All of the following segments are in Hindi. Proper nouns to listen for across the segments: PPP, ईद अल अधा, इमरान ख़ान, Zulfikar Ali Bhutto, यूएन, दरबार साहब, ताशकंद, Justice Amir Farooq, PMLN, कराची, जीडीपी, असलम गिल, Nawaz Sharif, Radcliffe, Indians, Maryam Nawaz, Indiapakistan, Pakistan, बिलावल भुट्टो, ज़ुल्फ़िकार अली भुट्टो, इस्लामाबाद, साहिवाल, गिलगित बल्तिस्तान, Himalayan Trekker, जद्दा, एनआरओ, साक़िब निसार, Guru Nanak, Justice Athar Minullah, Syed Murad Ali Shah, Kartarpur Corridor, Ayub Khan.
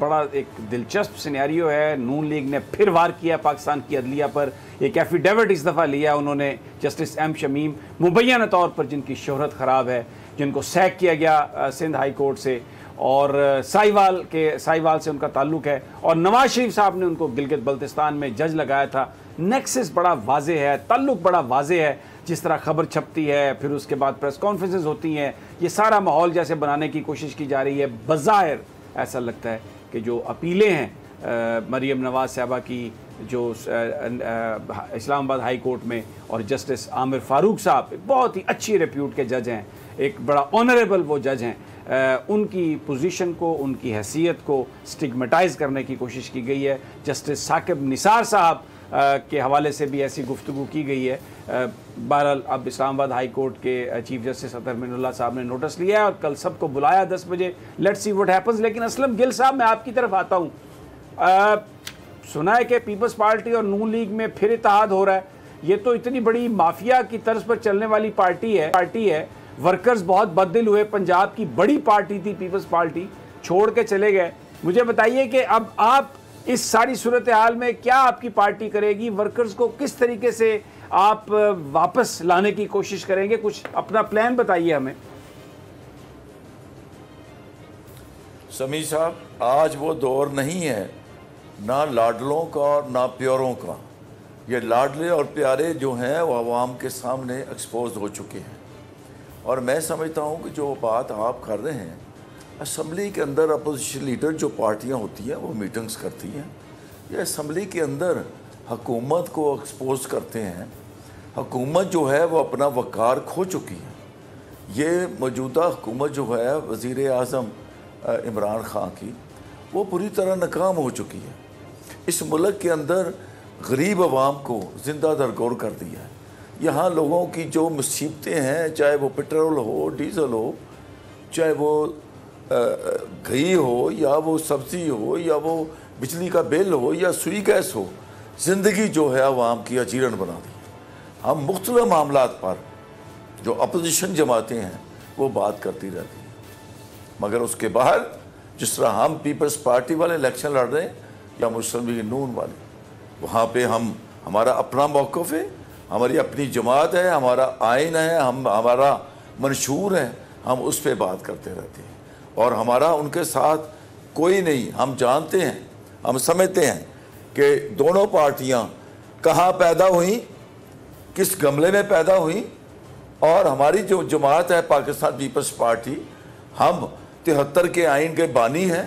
बड़ा एक दिलचस्प सिनेरियो है। नून लीग ने फिर वार किया पाकिस्तान की अदलिया पर, एक एफिडेविट इस दफ़ा लिया उन्होंने जस्टिस एम शमीम मुबैना तौर पर, जिनकी शोहरत ख़राब है, जिनको सैक किया गया सिंध हाई कोर्ट से और साहिवाल से उनका ताल्लुक है, और नवाज शरीफ साहब ने उनको गिलगित बल्तिस्तान में जज लगाया था। नेक्सस बड़ा वाजे है, ताल्लुक बड़ा वाजे है, जिस तरह खबर छपती है फिर उसके बाद प्रेस कॉन्फ्रेंसेस होती हैं, ये सारा माहौल जैसे बनाने की कोशिश की जा रही है। बज़ाहिर ऐसा लगता है कि जो अपीलें हैं मरीम नवाज़ साहबा की जो इस्लामाबाद हाई कोर्ट में, और जस्टिस आमिर फ़ारूक साहब बहुत ही अच्छी रेप्यूट के जज हैं, एक बड़ा ऑनरेबल वो जज हैं, उनकी पोजीशन को, उनकी हैसियत को स्टिग्मेटाइज़ करने की कोशिश की गई है। जस्टिस साक़िब निसार साहब के हवाले से भी ऐसी गुफ्तगू की गई है। बहरहाल अब इस्लामाबाद हाई कोर्ट के चीफ जस्टिस अतहर मिनुल्लाह साहब ने नोटिस लिया है और कल सबको बुलाया 10 बजे, लेट्स सी व्हाट हैपन्स। लेकिन असलम गिल साहब, मैं आपकी तरफ आता हूँ। सुना है कि पीपल्स पार्टी और नून लीग में फिर इत्तेहाद हो रहा है। ये तो इतनी बड़ी माफिया की तर्ज पर चलने वाली पार्टी है। वर्कर्स बहुत बददिल हुए, पंजाब की बड़ी पार्टी थी पीपल्स पार्टी, छोड़ के चले गए। मुझे बताइए कि अब आप इस सारी सूरत हाल में क्या आपकी पार्टी करेगी, वर्कर्स को किस तरीके से आप वापस लाने की कोशिश करेंगे, कुछ अपना प्लान बताइए हमें। समी साहब, आज वो दौर नहीं है ना लाडलों का और ना प्यारों का। ये लाडले और प्यारे जो हैं वो आवाम के सामने एक्सपोज हो चुके हैं। और मैं समझता हूँ कि जो बात आप कर रहे हैं, असम्बली के अंदर अपोजिशन लीडर जो पार्टियां होती हैं वो मीटिंग्स करती हैं, ये असम्बली के अंदर हकूमत को एक्सपोज करते हैं। हकूमत जो है वो अपना वक़ार खो चुकी है। ये मौजूदा हुकूमत जो है वज़ीर आज़म इमरान ख़ान की, वो पूरी तरह नाकाम हो चुकी है। इस मुल्क के अंदर गरीब आवाम को जिंदा दरगोर कर दिया है। यहाँ लोगों की जो मुसीबतें हैं, चाहे वो पेट्रोल हो, डीज़ल हो, चाहे वो घी हो, या वो सब्ज़ी हो, या वो बिजली का बिल हो, या सुई गैस हो, ज़िंदगी जो है आवाम की अजीरन बना दी। हम मुख्तलिफ मामलात पर जो अपोजिशन जमाते हैं वो बात करती रहती हैं, मगर उसके बाहर जिस तरह हम पीपल्स पार्टी वाले इलेक्शन लड़ रहे हैं या मुस्लिम लीग नून वाले, वहाँ पे हम हमारा अपना मौक़िफ़ है, हमारी अपनी जमात है, हमारा आइन है, हम हमारा मंशूर है, हम उस पर बात करते रहते हैं। और हमारा उनके साथ कोई नहीं, हम जानते हैं, हम समझते हैं कि दोनों पार्टियां कहाँ पैदा हुई, किस गमले में पैदा हुई। और हमारी जो जमात है पाकिस्तान पीपल्स पार्टी, हम 73 के आइन के बानी हैं।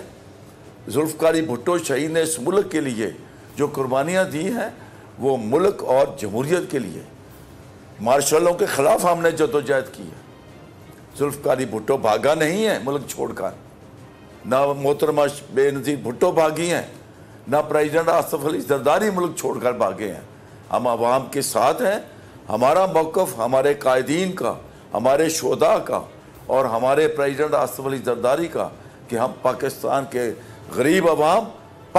ज़ुल्फ़िकार अली भुट्टो शहीद ने इस मुल्क के लिए जो कुर्बानियाँ दी हैं वो मुल्क और जमहूरियत के लिए, मार्शलों के ख़िलाफ़ हमने जदोजहद की है। ज़ुल्फ़िकार अली भुट्टो भागा नहीं है मुल्क छोड़कर, ना मोहतरमा बेनज़ीर भुट्टो भागी हैं, ना प्रेसिडेंट आसिफ अली जरदारी मुल्क छोड़कर भागे हैं। हम आवाम के साथ हैं। हमारा मौक़िफ़ हमारे कायदीन का, हमारे शोदा का और हमारे प्रेसिडेंट आसिफ अली जरदारी का कि हम पाकिस्तान के गरीब आवाम,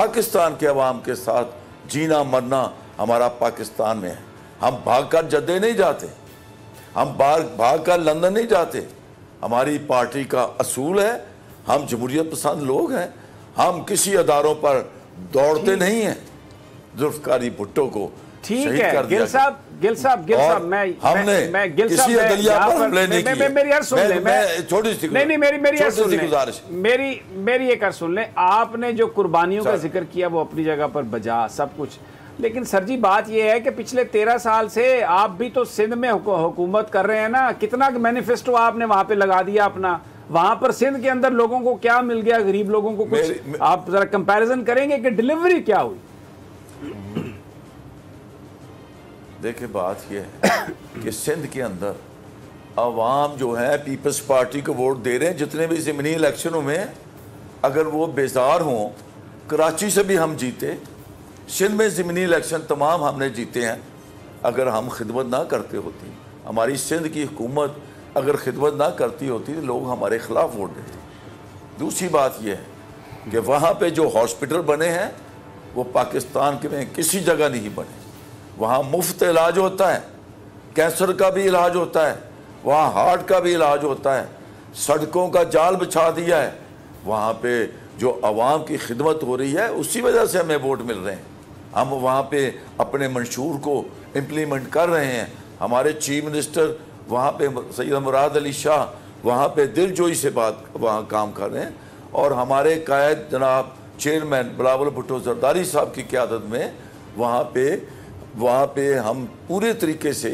पाकिस्तान के आवाम के साथ जीना मरना हमारा पाकिस्तान में है। हम भाग कर जद्दे नहीं जाते, हम भाग कर लंदन नहीं जाते। हमारी पार्टी का असूल है, हम जमहूरियत पसंद लोग हैं, हम किसी अदारों पर दौड़ते नहीं हैं। ज़ुल्फ़िकार भुट्टो को ठीक है गिल साहब मैं किसी अदलिया पर हमले नहीं किए। मेरी छोटी सी गुजारिश, मेरी एक अर्ज़ सुन लें। आपने जो कुर्बानियों का जिक्र किया वो अपनी जगह पर बजा सब कुछ, लेकिन सर जी बात यह है कि पिछले 13 साल से आप भी तो सिंध में हुकूमत कर रहे हैं ना। कितना मैनिफेस्टो आपने वहाँ पे लगा दिया अपना, वहाँ पर सिंध के अंदर लोगों को क्या मिल गया, गरीब लोगों को कुछ? आप जरा कंपैरिजन करेंगे कि डिलीवरी क्या हुई? देखिए बात यह है कि सिंध के अंदर आवाम जो है पीपल्स पार्टी को वोट दे रहे हैं। जितने भी ज़मीनी इलेक्शनों में अगर वो बेजार हों, कराची से भी हम जीते, सिंध में ज़मीनी इलेक्शन तमाम हमने जीते हैं। अगर हम खिदमत ना करते होती, हमारी सिंध की हुकूमत अगर खिदमत ना करती होती तो लोग हमारे ख़िलाफ़ वोट देते। दूसरी बात यह है कि वहाँ पे जो हॉस्पिटल बने हैं वो पाकिस्तान के में किसी जगह नहीं बने। वहाँ मुफ्त इलाज होता है, कैंसर का भी इलाज होता है, वहाँ हार्ट का भी इलाज होता है। सड़कों का जाल बिछा दिया है, वहाँ पर जो आवाम की खिदमत हो रही है उसी वजह से हमें वोट मिल रहे हैं। हम वहाँ पे अपने मंशूर को इम्प्लीमेंट कर रहे हैं। हमारे चीफ मिनिस्टर वहाँ पे सैयद मुराद अली शाह वहाँ पे दिलजोई से बात वहाँ काम कर रहे हैं और हमारे कायद जनाब चेयरमैन बिलावल भुट्टो जरदारी साहब की क़यादत में वहाँ पे हम पूरे तरीके से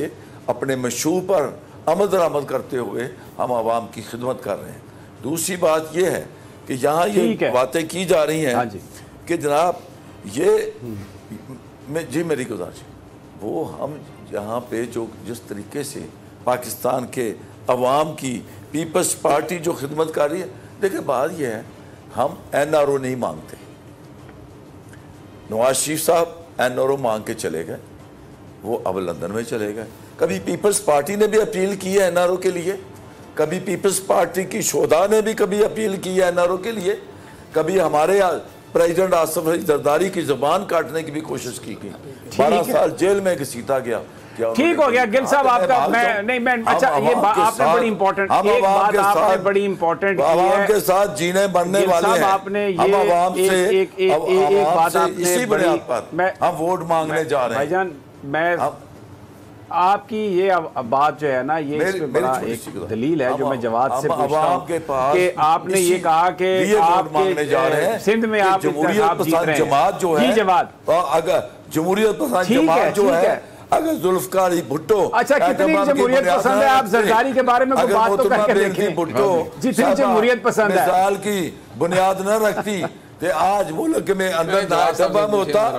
अपने मंशूर पर अमल दरामद करते हुए हम आवाम की खिदमत कर रहे हैं। दूसरी बात यह है कि यहाँ ये बातें की जा रही हैं कि जनाब ये मेरी गुजारिश वो हम यहाँ पे जो जिस तरीके से पाकिस्तान के अवाम की पीपल्स पार्टी जो खिदमत कर रही है, देखिए बात यह है हम एनआरओ नहीं मांगते। नवाज शरीफ साहब एनआरओ मांग के चले गए, वो अब लंदन में चले गए। कभी पीपल्स पार्टी ने भी अपील की है एनआरओ के लिए, कभी पीपल्स पार्टी की शोधा ने भी कभी अपील की है एनआरओ के लिए, कभी हमारे प्रेसिडेंट आसिफ अली जरदारी की जुबान काटने की भी कोशिश की गई। 12 साल जेल में घसीटा गया। ठीक हो गया गिल साहब आपका। मैं अच्छा ये आपने बड़ी इंपॉर्टेंट एक बात आपने बड़ी इंपॉर्टेंट आवाम के साथ जीने बनने वाले हैं। आपने ये एक बात आपने हम वोट मांगने जा रहे हैं भाईजान। मैं आपकी ये बात जो है ना ये मेरे, बड़ा एक दलील है जो मैं जवाब से पूछता हूं कि आपने ये कहा कि आप सिंध में आप जमात जो है अगर जमहूरियत पसंद जमात जो है अगर जुल्फकार अली भुट्टो अच्छा कितनी जमहूरियत पसंद है आप जरदारी के बारे में कोई बात तो करके देखें। भुट्टो जितनी जमहूरियत पसंद है मिसाल की बुनियाद न रखती कि आज मुल्क में अंदर ना सभा में होता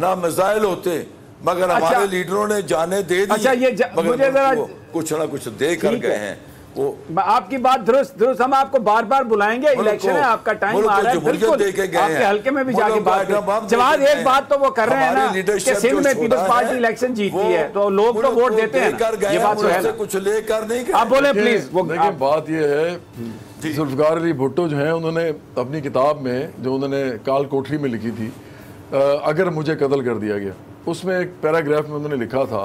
ना मिसाइल होते मगर हमारे लीडरों ने जाने दे दी। अच्छा ये मुझे जरा कुछ ना कुछ दे कर गए हैं। वो आपकी बात दुरुस्त हम आपको बार बार बुलाएंगे। इलेक्शन है आपका टाइम आ रहा है बिल्कुल आपके हल्के में भी जाके बात जवाब एक बात तो वो कर रहे हैं ना कि सिंध में पीपल्स पार्टी इलेक्शन जीती है तो लोग तो वोट देते हैं कुछ लेकर नहीं। आप बोले प्लीज। बात ये है जुल्फिकार अली भुट्टो जो है उन्होंने अपनी किताब में जो उन्होंने काल कोठरी में लिखी थी अगर मुझे कत्ल कर दिया गया उसमें एक पैराग्राफ में उन्होंने लिखा था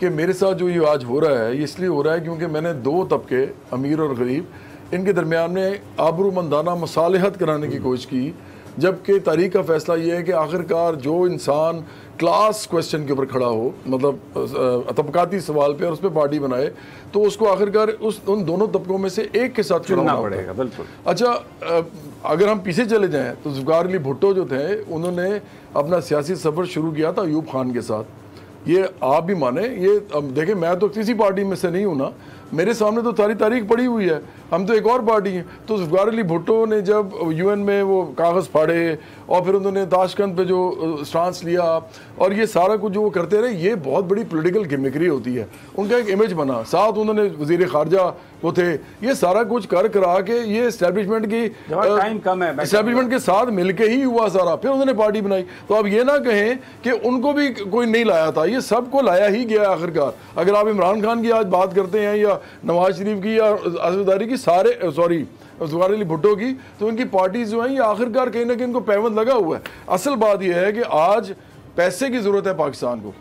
कि मेरे साथ जो ये आज हो रहा है ये इसलिए हो रहा है क्योंकि मैंने दो तबके अमीर और गरीब इनके दरमियान में आबरूमंदाना मसालहत कराने की कोशिश की जबकि तारीख का फैसला ये है कि आखिरकार जो इंसान क्लास क्वेश्चन के ऊपर खड़ा हो मतलब तबकाती सवाल पे और उस पर पार्टी बनाए तो उसको आखिरकार उस उन दोनों तबकों में से एक के साथ चुनना पड़ेगा। बिल्कुल। अच्छा अगर हम पीछे चले जाएं तो ज़ुल्फ़िकार अली भुट्टो जो थे उन्होंने अपना सियासी सफ़र शुरू किया था अयूब खान के साथ। ये आप भी माने ये देखें मैं तो किसी पार्टी में से नहीं हूँ ना मेरे सामने तो सारी तारीख पड़ी हुई है हम तो एक और पार्टी हैं। तो ज़ुल्फ़िकार अली भुट्टो ने जब यूएन में वो कागज़ फाड़े और फिर उन्होंने ताशकंद पे जो स्टांस लिया और ये सारा कुछ जो वो करते रहे ये बहुत बड़ी पॉलिटिकल गिमिकरी होती है उनका एक इमेज बना। साथ उन्होंने वज़ीर ख़ारजा वो थे ये सारा कुछ कर करा के ये इस्टेब्लिशमेंट की टाइम कम है इस्टेब्लिशमेंट के साथ मिल के ही हुआ सारा फिर उन्होंने पार्टी बनाई। तो आप ये ना कहें कि उनको भी कोई नहीं लाया था ये सबको लाया ही गया आखिरकार। अगर आप इमरान खान की आज बात करते हैं या नवाज शरीफ की या आज़ादारी की सारे सॉरी ज़ुल्फ़िकार अली भुट्टो की तो इनकी पार्टीज जो हैं ये आखिरकार कहीं ना कहीं इनको पैबंद लगा हुआ है। असल बात यह है कि आज पैसे की ज़रूरत है पाकिस्तान को।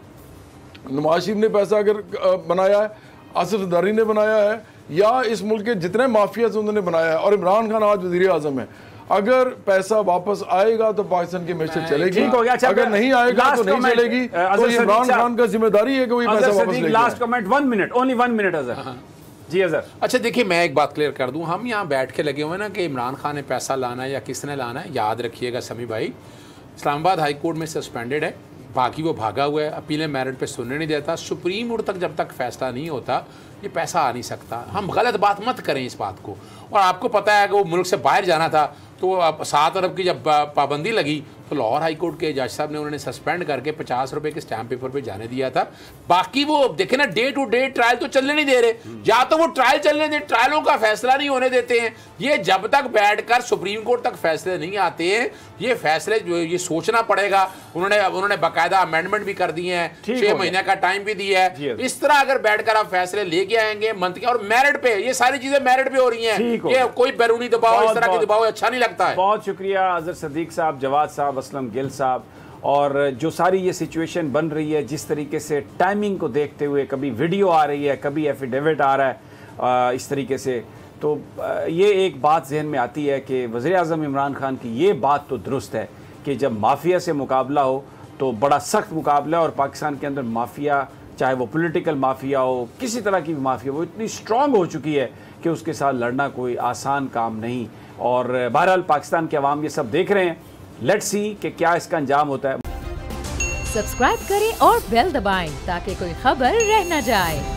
नवाज शरीफ ने पैसा अगर बनाया है आसिफ ज़रदारी ने बनाया है या इस मुल्क के जितने माफियाज उन्होंने बनाया है और इमरान खान आज वज़ीर आज़म है। अगर पैसा वापस आएगा तो पाकिस्तान की मैशत चलेगी अच्छा, अगर नहीं आएगा तो नहीं चलेगी। तो इमरान खान का जिम्मेदारी है कि वही पैसा वापस लेगा। Last comment 1 minute only 1 minute Azhar ji Azhar. अच्छा देखिए मैं एक बात क्लियर कर दूं हम यहाँ बैठ के लगे हुए ना कि इमरान खान ने पैसा लाना है या किसने लाना है। याद रखिएगा समी भाई इस्लामाबाद हाई कोर्ट में सस्पेंडेड है बाकी वो भागा हुआ है अपीलें मेरिट पे सुनने नहीं देता। सुप्रीम कोर्ट तक जब तक फैसला नहीं होता ये पैसा आ नहीं सकता। हम गलत बात मत करें इस बात को। और आपको पता है कि वो मुल्क से बाहर जाना था तो 7 अरब की जब पाबंदी लगी तो लाहौर हाई कोर्ट के जज साहब ने उन्होंने सस्पेंड करके 50 रुपए के स्टैम्प पेपर पे जाने दिया था। बाकी वो देखे ना डे टू डे ट्रायल तो चलने नहीं दे रहे या तो वो ट्रायल चलने दे ट्रायलों का फैसला नहीं होने देते हैं। ये जब तक बैठकर सुप्रीम कोर्ट तक फैसले नहीं आते हैं ये फैसले जो ये सोचना पड़ेगा। उन्होंने बाकायदा अमेंडमेंट भी कर दिए हैं 6 महीने का टाइम भी दिया है। इस तरह अगर बैठकर आप फैसले लेके आएंगे मंथ के और मेरिट पे ये सारी चीजें मेरिट पे हो रही है ये कोई बैरूनी दबाव इस तरह के दबाव अच्छा नहीं लगता है। बहुत शुक्रिया अजहर सदीक साहब जवाद साहब असलम गिल साहब और जो सारी ये सिचुएशन बन रही है जिस तरीके से टाइमिंग को देखते हुए कभी वीडियो आ रही है कभी एफिडेविट आ रहा है इस तरीके से तो ये एक बात जहन में आती है कि वज़ीर-ए-आज़म इमरान खान की ये बात तो दुरुस्त है कि जब माफिया से मुकाबला हो तो बड़ा सख्त मुकाबला है, और पाकिस्तान के अंदर माफिया चाहे वो पॉलिटिकल माफिया हो, किसी तरह की भी माफिया, वो इतनी स्ट्रॉन्ग हो चुकी है कि उसके साथ लड़ना कोई आसान काम नहीं। और बहरहाल पाकिस्तान के अवाम ये सब देख रहे हैं, लेट्स सी कि क्या इसका अंजाम होता है। सब्सक्राइब करें और बेल दबाएं ताकि कोई खबर रह न जाए।